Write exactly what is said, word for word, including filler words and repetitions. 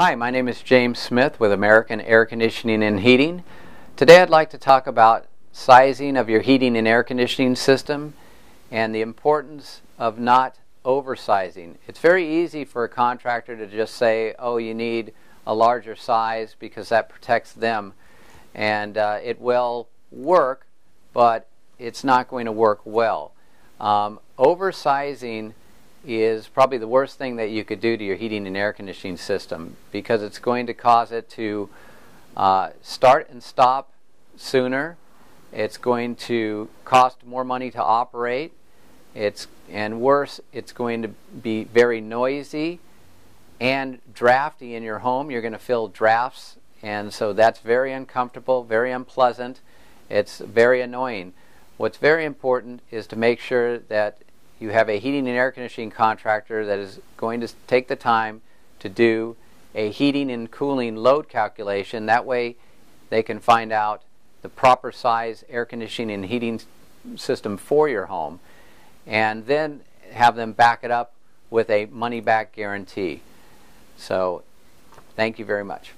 Hi, my name is James Smith with American Air Conditioning and Heating. Today I'd like to talk about sizing of your heating and air conditioning system and the importance of not oversizing. It's very easy for a contractor to just say, oh, you need a larger size because that protects them, and uh, it will work, but it's not going to work well. Um, oversizing is probably the worst thing that you could do to your heating and air conditioning system, because it's going to cause it to uh, start and stop sooner. It's going to cost more money to operate. It's and worse, it's going to be very noisy and drafty in your home. You're going to feel drafts, and so that's very uncomfortable, very unpleasant. It's very annoying. What's very important is to make sure that you have a heating and air conditioning contractor that is going to take the time to do a heating and cooling load calculation. That way they can find out the proper size air conditioning and heating system for your home, and then have them back it up with a money-back guarantee. So thank you very much.